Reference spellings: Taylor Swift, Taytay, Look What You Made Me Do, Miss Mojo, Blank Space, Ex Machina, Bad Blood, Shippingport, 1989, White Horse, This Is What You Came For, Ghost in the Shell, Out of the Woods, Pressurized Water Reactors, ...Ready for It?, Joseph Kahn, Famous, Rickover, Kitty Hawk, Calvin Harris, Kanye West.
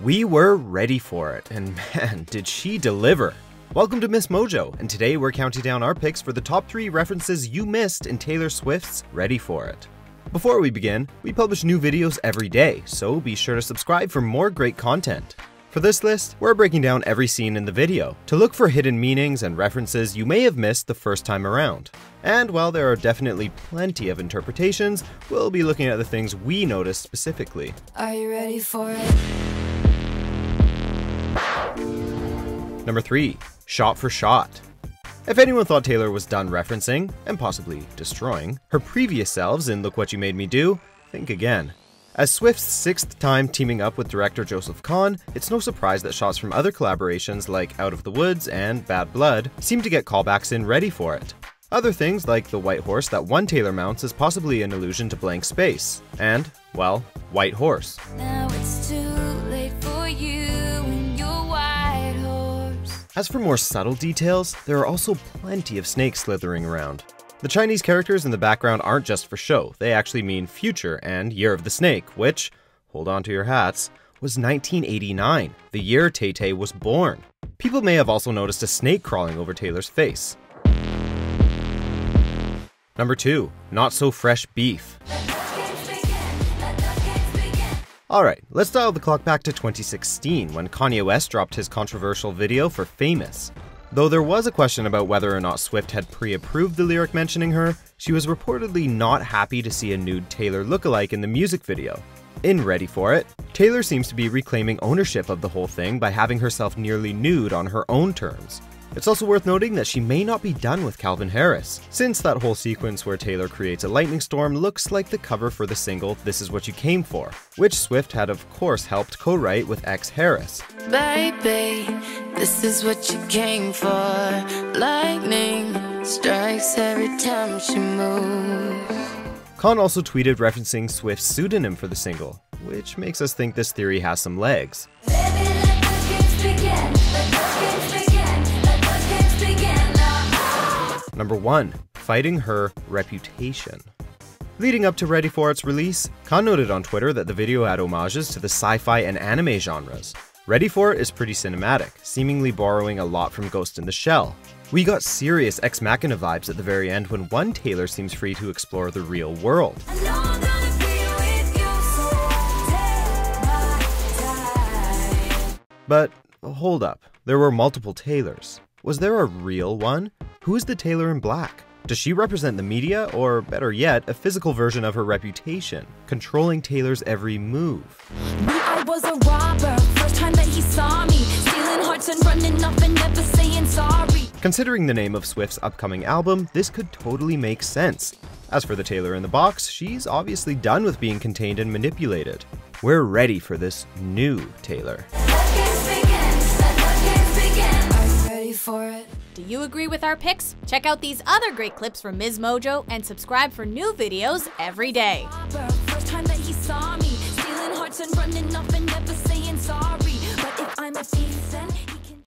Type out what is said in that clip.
We were ready for it, and man, did she deliver. Welcome to Miss Mojo, and today we're counting down our picks for the top 3 references you missed in Taylor Swift's Ready for It. Before we begin, we publish new videos every day, so be sure to subscribe for more great content. For this list, we're breaking down every scene in the video to look for hidden meanings and references you may have missed the first time around. And while there are definitely plenty of interpretations, we'll be looking at the things we noticed specifically. Are you ready for it? Number 3. Shot for shot. If anyone thought Taylor was done referencing, and possibly destroying, her previous selves in Look What You Made Me Do, think again. As Swift's 6th time teaming up with director Joseph Kahn, it's no surprise that shots from other collaborations like Out of the Woods and Bad Blood seem to get callbacks in Ready for It. Other things like the white horse that one Taylor mounts is possibly an allusion to Blank Space, and, well, White Horse. Now it's too late for you and your white horse. As for more subtle details, there are also plenty of snakes slithering around. The Chinese characters in the background aren't just for show, they actually mean future and Year of the Snake, which, hold on to your hats, was 1989, the year Tay-Tay was born. People may have also noticed a snake crawling over Taylor's face. Number 2. Not so fresh beef. Alright, let's dial the clock back to 2016 when Kanye West dropped his controversial video for Famous. Though there was a question about whether or not Swift had pre-approved the lyric mentioning her, she was reportedly not happy to see a nude Taylor lookalike in the music video. In Ready For It, Taylor seems to be reclaiming ownership of the whole thing by having herself nearly nude on her own terms. It's also worth noting that she may not be done with Calvin Harris, since that whole sequence where Taylor creates a lightning storm looks like the cover for the single This Is What You Came For, which Swift had of course helped co-write with Ex Harris. Baby, this is what you came for. Lightning strikes every time she moves. Kahn also tweeted referencing Swift's pseudonym for the single, which makes us think this theory has some legs. Baby, Number 1. Fighting her reputation. Leading up to Ready For It's release, Kahn noted on Twitter that the video had homages to the sci-fi and anime genres. Ready For It is pretty cinematic, seemingly borrowing a lot from Ghost in the Shell. We got serious Ex Machina vibes at the very end when one Taylor seems free to explore the real world. But hold up, there were multiple Taylors. Was there a real one? Who is the Taylor in black? Does she represent the media, or better yet, a physical version of her reputation, controlling Taylor's every move? I was a robber, first time that he saw me, stealing hearts and running up and never saying sorry. Considering the name of Swift's upcoming album, this could totally make sense. As for the Taylor in the box, she's obviously done with being contained and manipulated. We're ready for this new Taylor. For it. Do you agree with our picks? Check out these other great clips from Ms. Mojo and subscribe for new videos every day. First time that he saw me, stealing hearts and running up and never saying sorry. But if I'm a thief, then